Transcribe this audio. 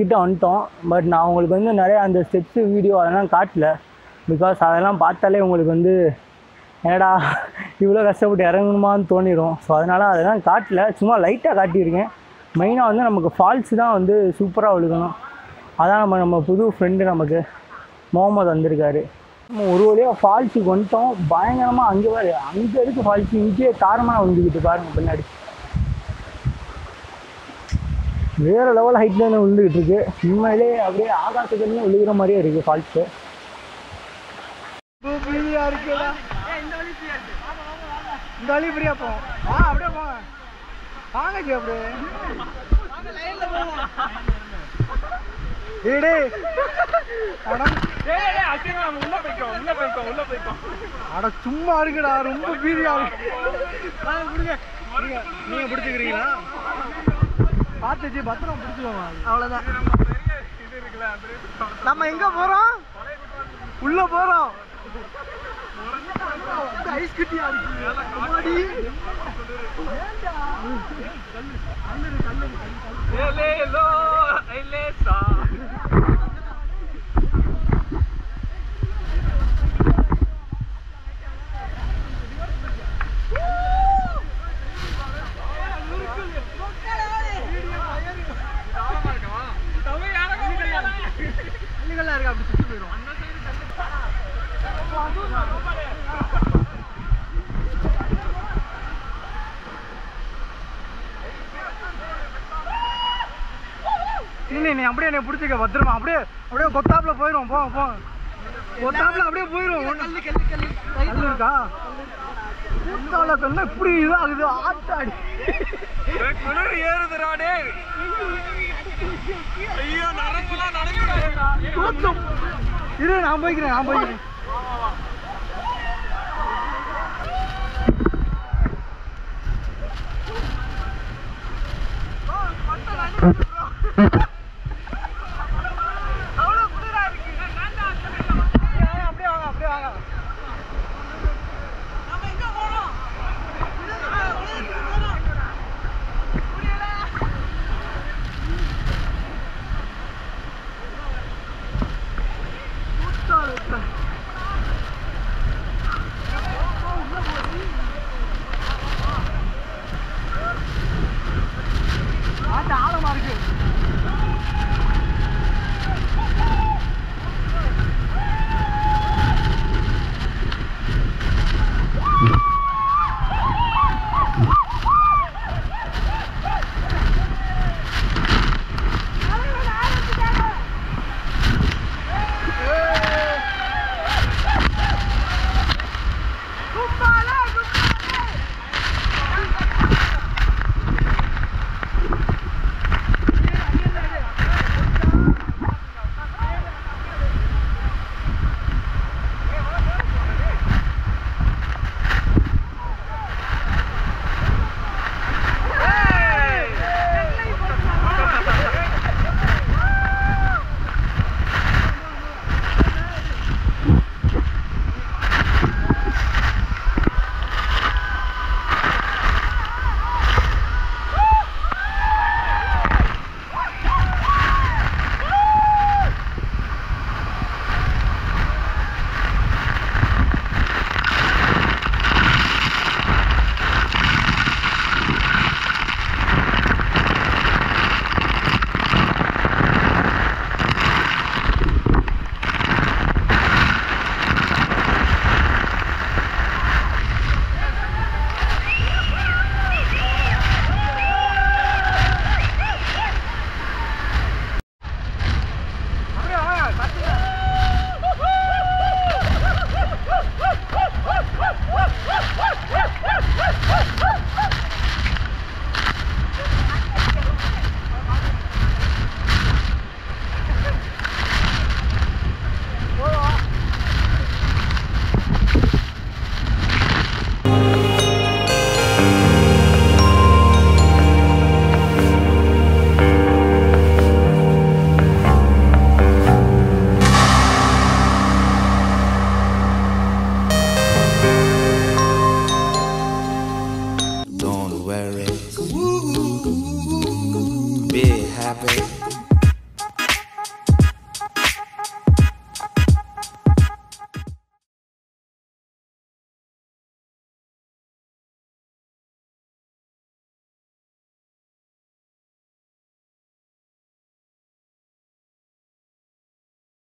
கிட்ட வந்துட்டோம். பட் நான் உங்களுக்கு வந்து நிறையா அந்த ஸ்டெப்ஸு வீடியோ அதெல்லாம் காட்டல. பிகாஸ் அதெல்லாம் பார்த்தாலே உங்களுக்கு வந்து என்னடா இவ்வளோ கஷ்டப்பட்டு இறங்கணுமான்னு தோணிடும். ஸோ அதனால் அதெல்லாம் காட்டல, சும்மா லைட்டாக காட்டியிருக்கேன். மெயினாக வந்து நமக்கு ஃபால்ஸு தான் வந்து சூப்பராக விழுகணும். அதான் நம்ம புது ஃப்ரெண்டு நமக்கு முகமது வந்திருக்காரு. நம்ம ஒரு வழியாக ஃபால்ஸுக்கு வந்துட்டோம். பயங்கரமாக அங்கே வேறு அங்கே இருக்குது ஃபால்ஸு, இங்கேயே தாரமாக விழுந்துக்கிட்டு பாருங்கள் பின்னாடி வேறு லெவல் ஹைட்டில் தான் விழுந்துக்கிட்டு இருக்கு. உண்மையிலே அப்படியே ஆகாசத்துலேருந்து விழுகிற மாதிரியே இருக்குது ஃபால்ஸு. அட சும்மா இருக்குடா, ரொம்ப பீதியா பிடிச்சிக்கிறீங்களா? பார்த்துச்சு பத்திரம் பிடிச்சிக்கோங்க, அவ்வளோதான். நம்ம எங்கே போகிறோம்? உள்ளே போகிறோம். நீ அப்படியே என்ன பிடிச்சிக்க பத்திரமா, அப்படியே அப்படியே கொத்தாப்புல போயிடும். போங்க போங்க, கொத்தாப்புல அப்படியே போயிடும். இருக்கா கொத்தாப்புல இப்படி இதாகுது, ஆத்தாடி குளிர் ஏறுதுறாடே. ஐயோ நடக்கலாம் நடக்க இரு, நான் போய்க்கிறேன் நான் போய்க்கிறேன்.